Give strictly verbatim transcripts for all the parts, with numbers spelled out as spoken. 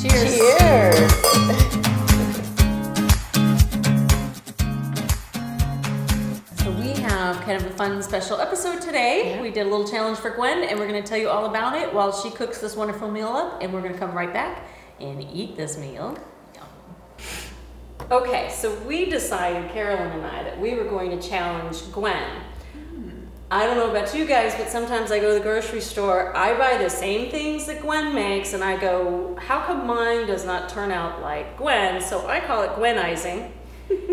Cheers. Cheers. So we have kind of a fun special episode today. Yeah. We did a little challenge for Gwen, and we're going to tell you all about it while she cooks this wonderful meal up, and we're going to come right back and eat this meal. Okay, so we decided, Carolyn and I, that we were going to challenge Gwen. I don't know about you guys, but sometimes I go to the grocery store, I buy the same things that Gwen makes, and I go, how come mine does not turn out like Gwen? So I call it Gwenizing.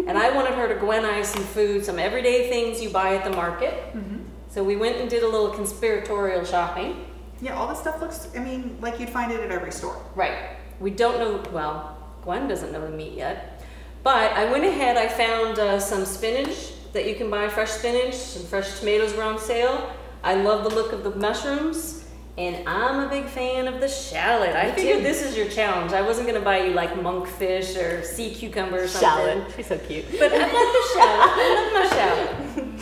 And I wanted her to Gwenize some food, some everyday things you buy at the market. Mm-hmm. So we went and did a little conspiratorial shopping. Yeah, all this stuff looks, I mean, like you'd find it at every store. Right. We don't know, well, Gwen doesn't know the meat yet. But I went ahead, I found uh, some spinach that you can buy, fresh spinach, some fresh tomatoes were on sale. I love the look of the mushrooms, and I'm a big fan of the shallot. I figured this is your challenge. I wasn't gonna buy you like monkfish or sea cucumber or something. Shallot, she's so cute. But I love the shallot, I love my shallot.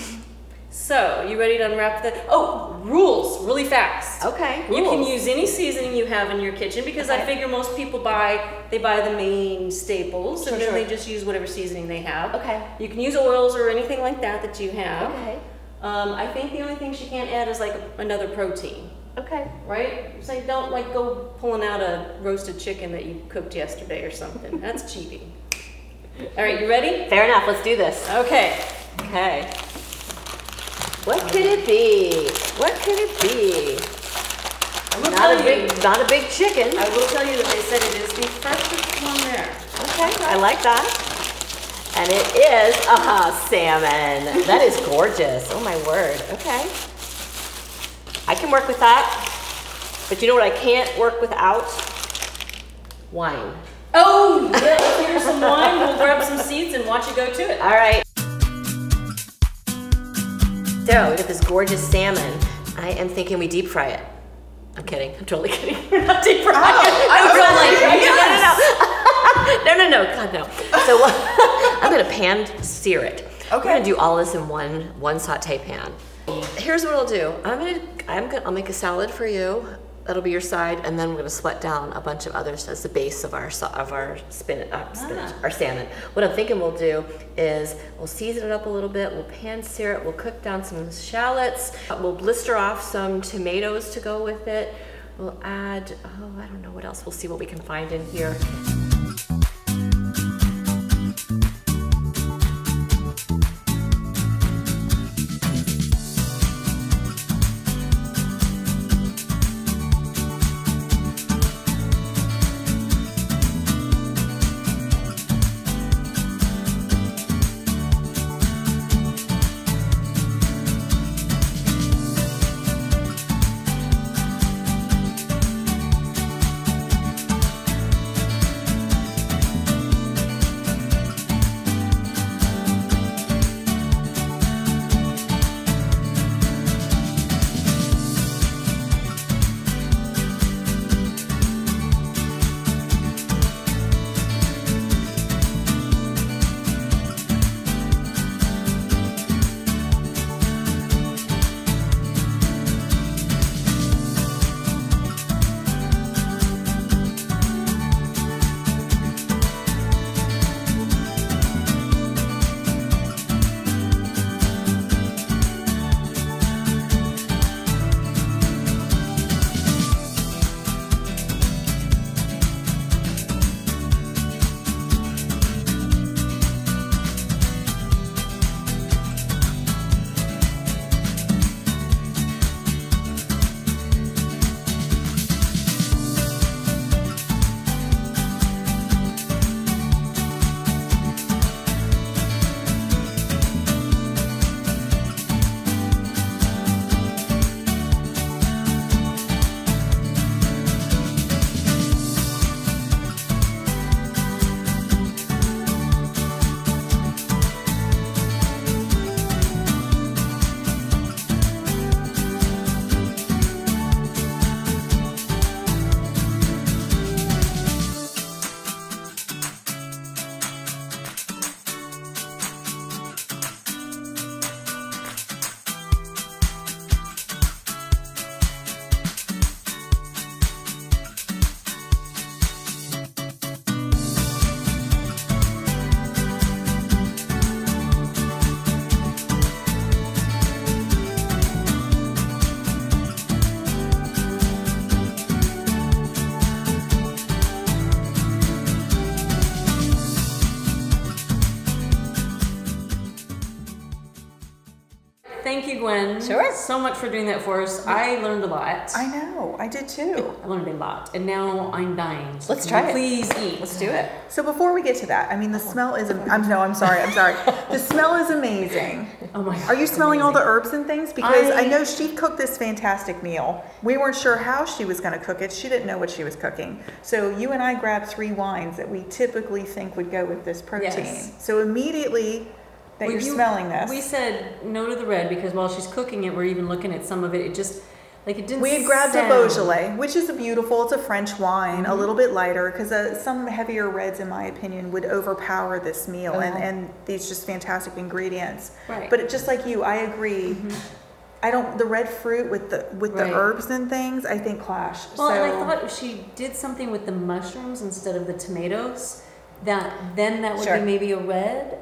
So, you ready to unwrap the, oh, rules, really fast. Okay, rules. You can use any seasoning you have in your kitchen because okay. I figure most people buy, they buy the main staples sure, and then sure. they just use whatever seasoning they have. Okay. You can use oils or anything like that that you have. Okay. Um, I think the only thing she can't add is like another protein. Okay. Right? So don't like go pulling out a roasted chicken that you cooked yesterday or something. That's cheating. All right, you ready? Fair enough, let's do this. Okay. Okay. What could it be? What could it be? Not a big, you, not a big chicken. I will tell you that they said it is the freshest one there. Okay, I like that. And it is, aha, uh-huh, salmon. That is gorgeous. Oh my word. Okay. I can work with that, but you know what I can't work without? Wine. Oh, yeah, here's some wine. We'll grab some seeds and watch it go to it. All right. So we got this gorgeous salmon. I am thinking we deep fry it. I'm kidding. I'm totally kidding. We're not deep frying oh, it. I'm real like, yes. no, no, no. No, no, no. God, no. So uh, I'm going to pan sear it. Okay. We're going to do all this in one one saute pan. Here's what I'll do. I'm going to, I'm going to, I'll make a salad for you. That'll be your side, and then we're going to sweat down a bunch of others as the base of our of our spinach, uh, spinach ah. our salmon. What I'm thinking we'll do is we'll season it up a little bit, we'll pan sear it, we'll cook down some shallots, we'll blister off some tomatoes to go with it. We'll add, oh, I don't know what else. We'll see what we can find in here. Thank you, Gwyn. Sure. So much for doing that for us. I learned a lot. I know. I did too. I learned a lot. And now I'm dying. So Let's try it. Please eat. Let's do it. So before we get to that, I mean, the smell is, I'm, no, I'm sorry. I'm sorry. The smell is amazing. Oh my God. Are you smelling amazing. all the herbs and things? Because I, I know she cooked this fantastic meal. We weren't sure how she was going to cook it. She didn't know what she was cooking. So you and I grabbed three wines that we typically think would go with this protein. Yes. So immediately, that well, you're you, smelling this. We said no to the red because while she's cooking it, we're even looking at some of it. It just, like it didn't We had grabbed sound. a Beaujolais, which is a beautiful, it's a French wine, mm-hmm. a little bit lighter, because uh, some heavier reds, in my opinion, would overpower this meal okay. and, and these just fantastic ingredients. Right. But it, just like you, I agree. Mm-hmm. I don't, the red fruit with the with right. the herbs and things, I think clash. Well, so. and I thought she did something with the mushrooms instead of the tomatoes, that then that would sure. be maybe a red.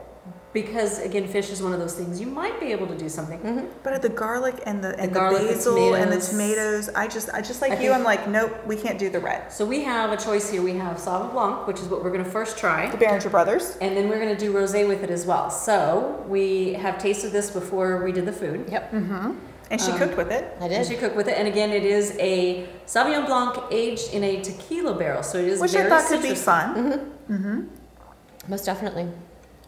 Because again, fish is one of those things you might be able to do something. Mm-hmm. But the garlic and the and the, the basil and, and the tomatoes, I just I just like I you, I'm like, nope, we can't do the red. So we have a choice here. We have Sauvignon Blanc, which is what we're going to first try. The Berienger Brothers, and then we're going to do rosé with it as well. So we have tasted this before we did the food. Yep. Mm-hmm. And she um, cooked with it. I did. And she cooked with it, and again, it is a Sauvignon Blanc aged in a tequila barrel, so it is which very I thought citrusy. could be fun. Mm-hmm. Mm-hmm. Most definitely.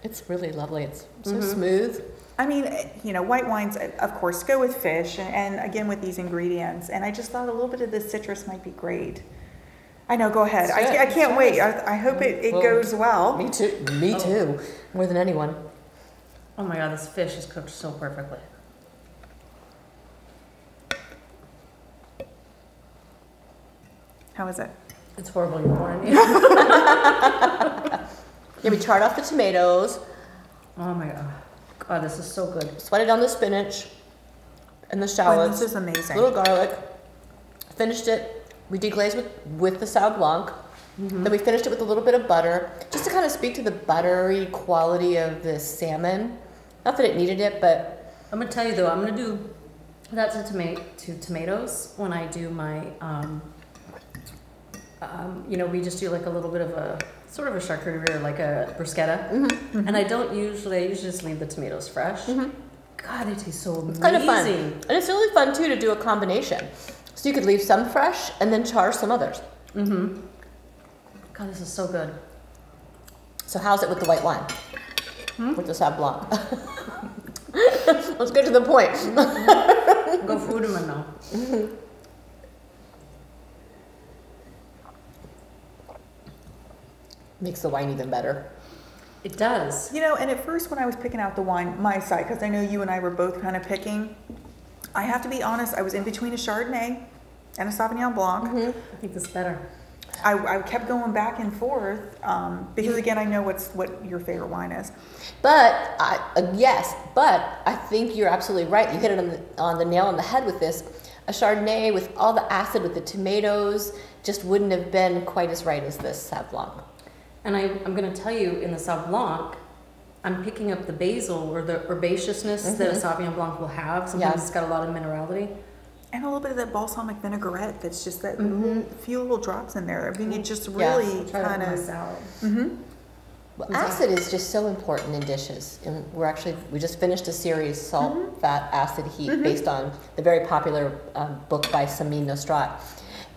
It's really lovely. It's so mm-hmm. smooth. I mean, you know, white wines, of course, go with fish and, and again with these ingredients. And I just thought a little bit of this citrus might be great. I know, go ahead. I, I can't it's wait. I, I hope it, it well, goes well. Me too. Me oh. too. More than anyone. Oh my God, this fish is cooked so perfectly. How is it? It's horrible. You're boring. Yeah, we charred off the tomatoes. Oh my God. God, this is so good. Sweated on the spinach and the shallots. Oh, this is amazing. Little garlic. Finished it. We deglazed with, with the Sauvignon Blanc. Mm-hmm. Then we finished it with a little bit of butter, just to kind of speak to the buttery quality of the salmon. Not that it needed it, but. I'm going to tell you though, I'm going to do that to, toma to tomatoes when I do my, um, um, you know, we just do like a little bit of a, sort of a charcuterie, like a bruschetta, mm-hmm. and I don't usually. I usually just leave the tomatoes fresh. Mm-hmm. God, they taste so amazing. It's kind of fun, and it's really fun too to do a combination. So you could leave some fresh and then char some others. Mm-hmm. God, this is so good. So how's it with the white wine? Hmm? With the Sauvignon Blanc. Let's get to the point. Mm-hmm. Go food in my mouth. Mm-hmm. Makes the wine even better. It does. You know, and at first when I was picking out the wine, my side, because I know you and I were both kind of picking, I have to be honest, I was in between a Chardonnay and a Sauvignon Blanc. Mm-hmm. I think this is better. I, I kept going back and forth um, because, again, I know what's what your favorite wine is. But, I, uh, yes, but I think you're absolutely right. You hit it on the, on the nail on the head with this. A Chardonnay with all the acid, with the tomatoes, just wouldn't have been quite as right as this Sauvignon Blanc. And I, I'm going to tell you, in the Sauvignon Blanc, I'm picking up the basil or the herbaceousness mm-hmm. that a Sauvignon Blanc will have. Sometimes yeah. it's got a lot of minerality. And a little bit of that balsamic vinaigrette that's just that mm-hmm. few little drops in there. I mean, it just really yes, kind of... salad. Mm-hmm. Well, acid is just so important in dishes. And we're actually, we just finished a series, Salt, mm-hmm. Fat, Acid, Heat, mm-hmm. based on the very popular um, book by Samin Nostrat.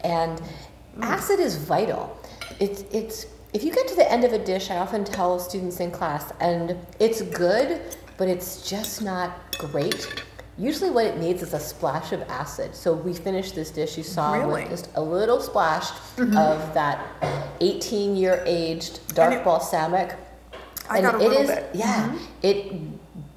And mm-hmm. acid is vital. It's it's... If you get to the end of a dish, I often tell students in class, and it's good, but it's just not great. Usually what it needs is a splash of acid. So we finished this dish you saw really? with just a little splash mm-hmm. of that eighteen-year-aged dark and it, balsamic. I and got a it little is, bit. Yeah, mm-hmm. it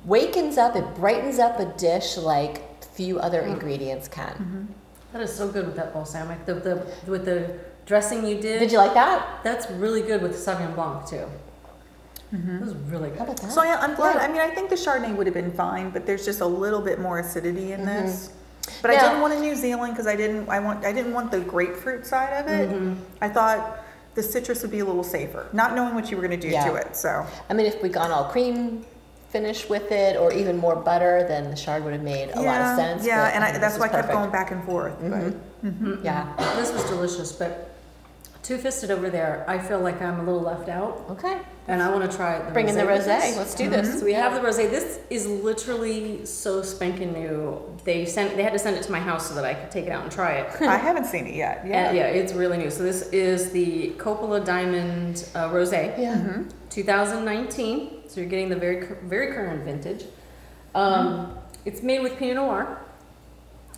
wakens up, it brightens up a dish like few other mm-hmm. ingredients can. Mm-hmm. That is so good with that balsamic, the, the, with the... dressing you did. Did you like that? That's really good with Sauvignon Blanc too. Mm-hmm. It was really good. How about that? So I, I'm glad. Yeah. I mean, I think the Chardonnay would have been fine, but there's just a little bit more acidity in mm-hmm. this. But now, I didn't want a New Zealand because I didn't. I want. I didn't want the grapefruit side of it. Mm-hmm. I thought the citrus would be a little safer, not knowing what you were going to do yeah. to it. So I mean, if we'd gone all cream finish with it, or even more butter, then the Chard would have made a yeah, lot of sense. Yeah, but, and I, that's why I kept perfect. going back and forth. Mm-hmm. But, mm-hmm. yeah, this was delicious, but. Two-fisted over there, I feel like I'm a little left out. Okay. And I want to try the Bring rosé in the rosé. Let's do this. Mm-hmm. So we have the rosé. This is literally so spanking new. They sent. They had to send it to my house so that I could take it out and try it. I haven't seen it yet. Yeah. And yeah, it's really new. So this is the Coppola Diamond uh, Rosé. Yeah. Mm-hmm. twenty nineteen. So you're getting the very, very current vintage. Um, mm-hmm. It's made with Pinot Noir.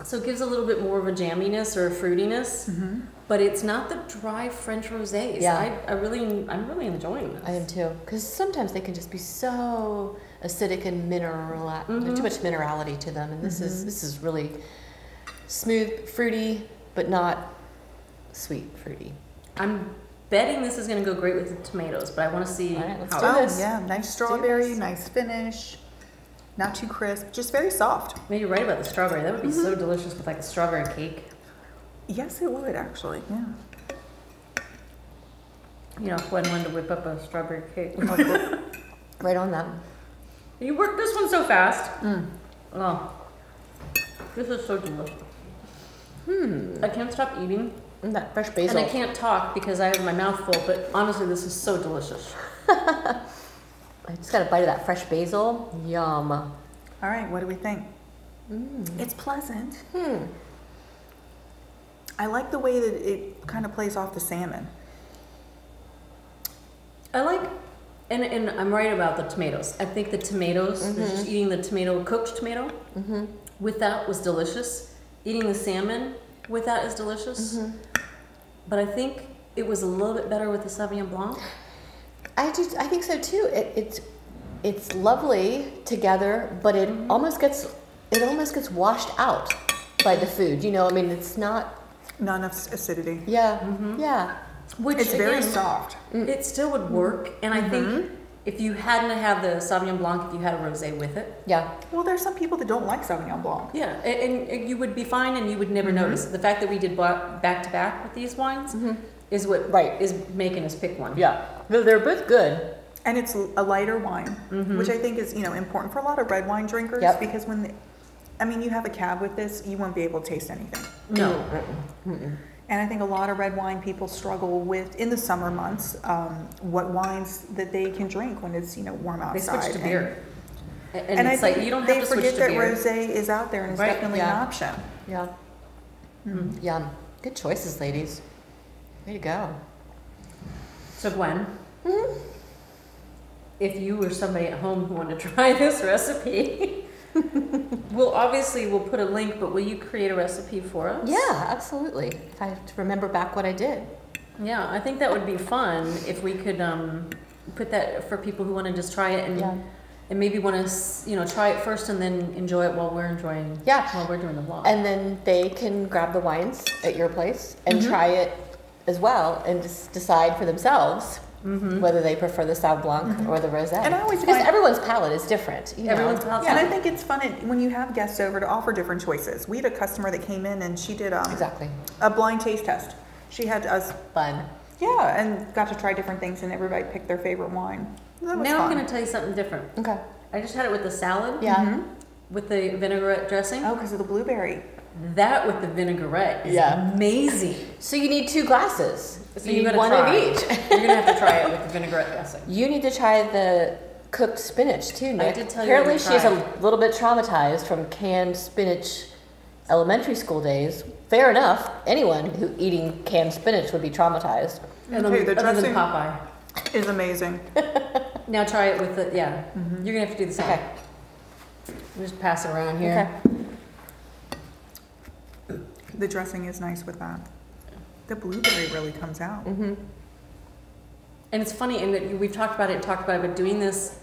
So it gives a little bit more of a jamminess or a fruitiness, mm-hmm. but it's not the dry French rosés. Yeah. I, I really, I'm really enjoying this. I am too, because sometimes they can just be so acidic and mineral, mm-hmm. too much minerality to them, and this mm-hmm. is this is really smooth, fruity, but not sweet fruity. I'm betting this is going to go great with the tomatoes, but I want to see right, let's how it is. Yeah, nice strawberry, nice finish. Not too crisp, just very soft. Maybe you're right about the strawberry. That would be mm-hmm. so delicious with like a strawberry cake. Yes, it would actually. Yeah. You know, Gwen wanted to whip up a strawberry cake. Right on that. You worked this one so fast. Mm. Oh, this is so delicious. Hmm. I can't stop eating. And that fresh basil. And I can't talk because I have my mouth full. But honestly, this is so delicious. I just got a bite of that fresh basil. Yum. All right, what do we think? Mm. It's pleasant. Hmm. I like the way that it kind of plays off the salmon. I like, and, and I'm right about the tomatoes. I think the tomatoes, mm-hmm. just eating the tomato, cooked tomato, mm-hmm. with that was delicious. Eating the salmon with that is delicious. Mm-hmm. But I think it was a little bit better with the Sauvignon Blanc. I do. I think so too. It, it's it's lovely together, but it mm-hmm. almost gets it almost gets washed out by the food. You know, I mean, it's not not enough acidity. Yeah, mm-hmm. yeah. Which it's again, very soft. It still would work, and mm-hmm. I think if you hadn't had the Sauvignon Blanc, if you had a rosé with it, yeah. Well, there's some people that don't like Sauvignon Blanc. Yeah, and, and you would be fine, and you would never mm-hmm. notice the fact that we did back to back with these wines. Mm-hmm. Is what right is making us pick one. Yeah, they're both good, and it's a lighter wine, mm-hmm. which I think is you know important for a lot of red wine drinkers. Yep. Because when, the, I mean, you have a cab with this, you won't be able to taste anything. No. Mm-mm. Mm-mm. And I think a lot of red wine people struggle with in the summer months um, what wines that they can drink when it's you know warm outside. They switch to and, beer, and, and, and it's I think like you don't have to switch to beer. They forget that rosé is out there and it's right. definitely yeah. an option. Yeah. Mm. Yum. Good choices, ladies. Way to go. So Gwen, mm-hmm. if you or somebody at home who wanted to try this recipe, we'll obviously we'll put a link, but will you create a recipe for us? Yeah, absolutely. If I have to remember back what I did. Yeah, I think that would be fun if we could um, put that for people who want to just try it and yeah. and maybe want to you know try it first and then enjoy it while we're enjoying. Yeah. While we're doing the vlog. And then they can grab the wines at your place and mm-hmm. try it. As well, and just decide for themselves mm-hmm. whether they prefer the Sauv Blanc mm-hmm. or the Rosé. And I always because find everyone's palate is different. You everyone's know? palate. Yeah, and I think it's fun when you have guests over to offer different choices. We had a customer that came in and she did um, exactly a blind taste test. She had us fun. Yeah, and got to try different things, and everybody picked their favorite wine. That was now fun. I'm going to tell you something different. Okay. I just had it with the salad. Yeah. Mm-hmm. With the vinaigrette dressing. Oh, because of the blueberry. That with the vinaigrette is yeah. amazing. So you need two glasses. So you, you need one try. of each. You're going to have to try it with the vinaigrette dressing. You need to try the cooked spinach too, Nick. I did tell Apparently you to try. She's a little bit traumatized from canned spinach elementary school days. Fair enough. Anyone who eating canned spinach would be traumatized. And okay, the dressing Popeye. is amazing. Now try it with the, yeah. Mm-hmm. You're going to have to do the same. Okay. We'll just pass it around here. Okay. The dressing is nice with that. The blueberry really comes out. Mm-hmm. And it's funny, and we've talked about it and talked about it, but doing this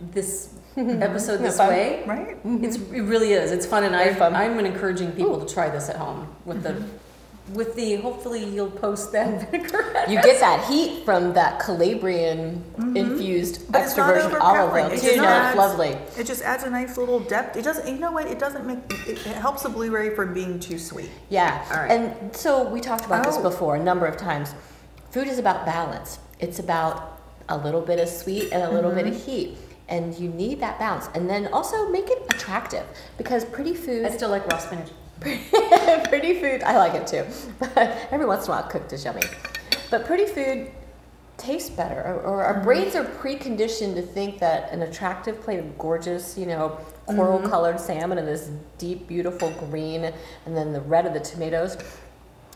this episode this fun, way, right? It's, it really is. It's fun, and I, fun. I'm encouraging people Ooh. to try this at home with mm-hmm. the, with the. Hopefully, you'll post that. You get that heat from that Calabrian mm-hmm. infused but extra virgin olive oil. It's, it's adds, lovely. It just adds a nice little depth. It doesn't. You know what? It doesn't make. It, it helps the blueberry from being too sweet. Yeah. All right. And so we talked about oh. this before a number of times. Food is about balance. It's about a little bit of sweet and a little mm-hmm. bit of heat. And you need that balance. And then also make it attractive because pretty food. I still like raw spinach. Pretty food. I like it too. But every once in a while, cooked is yummy. But pretty food tastes better, or, or our brains are preconditioned to think that an attractive plate of gorgeous, you know, coral colored salmon and this deep, beautiful green, and then the red of the tomatoes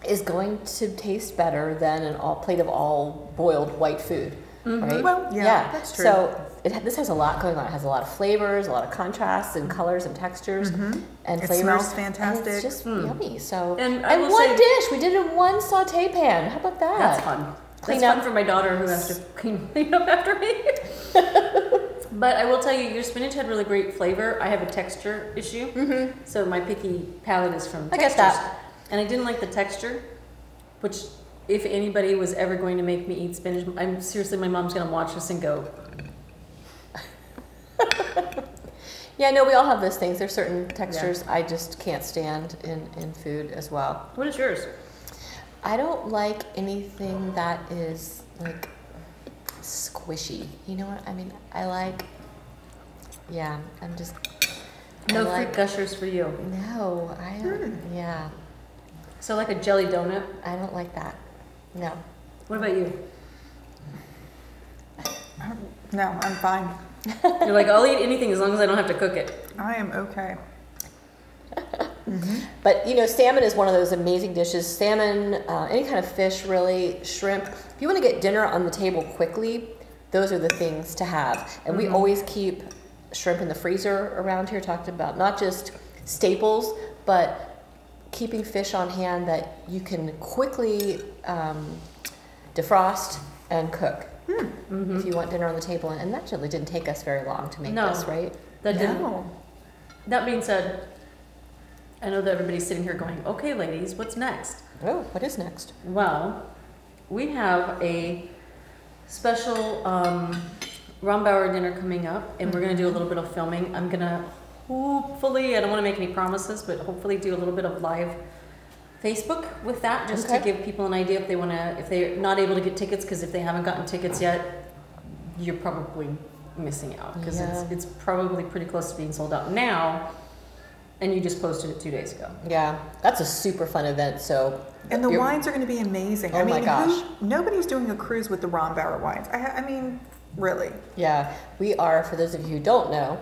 is going to taste better than an all plate of all boiled white food. Mm-hmm. Right? Well, yeah, yeah, that's true. So it, this has a lot going on. It has a lot of flavors, a lot of contrasts and colors and textures, mm-hmm. and it flavors. It smells fantastic. And it's just mm. yummy. So and, I and will one say, dish. We did it in one saute pan. How about that? That's fun. Clean that's up. Fun for my daughter who has to clean, clean up after me. But I will tell you, your spinach had really great flavor. I have a texture issue, mm-hmm. so my picky palate is from I textures. I get that. And I didn't like the texture, which, if anybody was ever going to make me eat spinach, I'm seriously, my mom's going to watch this and go. Yeah, no, we all have those things. There's certain textures yeah. I just can't stand in, in food as well. What is yours? I don't like anything that is like squishy. You know what I mean? I like, yeah, I'm just. No fruit like, gushers for you. No, I don't, mm. yeah. So like a jelly donut? I don't like that. No. What about you? No, I'm fine. You're like, I'll eat anything as long as I don't have to cook it. I am okay. Mm-hmm. But you know, salmon is one of those amazing dishes. Salmon, uh, any kind of fish really, shrimp. If you want to get dinner on the table quickly, those are the things to have. And mm-hmm. we always keep shrimp in the freezer around here, talked about not just staples, but keeping fish on hand that you can quickly um, defrost and cook mm. mm-hmm. if you want dinner on the table. And that really didn't take us very long to make no, this, right? That no. didn't. That being said, I know that everybody's sitting here going, okay, ladies, what's next? Oh, what is next? Well, we have a special um, Rombauer dinner coming up, and mm-hmm. we're going to do a little bit of filming. I'm going to hopefully, I don't want to make any promises, but hopefully do a little bit of live Facebook with that, just okay. to give people an idea if they want to, if they're not able to get tickets, because if they haven't gotten tickets yet, you're probably missing out, because yeah. it's, it's probably pretty close to being sold out now, and you just posted it two days ago. Yeah, that's a super fun event, so. And the wines are going to be amazing. Oh I mean, my gosh. Who, nobody's doing a cruise with the Rombauer wines. I, I mean, really. Yeah, we are, for those of you who don't know,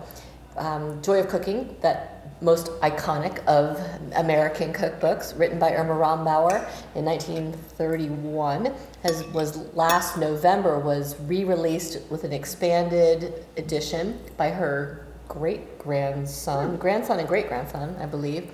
Um, Joy of Cooking, that most iconic of American cookbooks, written by Irma Rombauer in nineteen thirty-one, has, was last November, was re-released with an expanded edition by her great-grandson, grandson and great-grandson, I believe.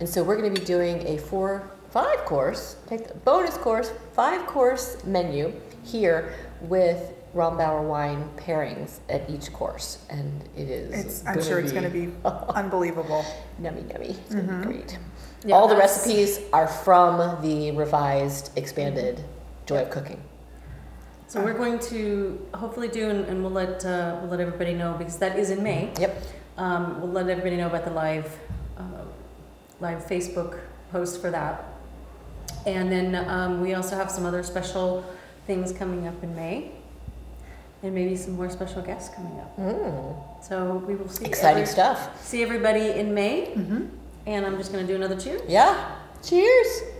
And so we're going to be doing a four, five course, take the bonus course, five course menu here with Rombauer wine pairings at each course, and it is. It's, I'm sure it's going to be unbelievable. Yummy, yummy. It's mm-hmm. going to be great. Yeah, all the recipes are from the revised, expanded Joy of Cooking. So we're going to hopefully do, and, and we'll let uh, we'll let everybody know, because that is in May. Yep. Um, we'll let everybody know about the live uh, live Facebook post for that, and then um, we also have some other special things coming up in May. And maybe some more special guests coming up. Mm. So we will see. Exciting every, stuff. See everybody in May. Mm-hmm. And I'm just going to do another cheers. Yeah. Cheers.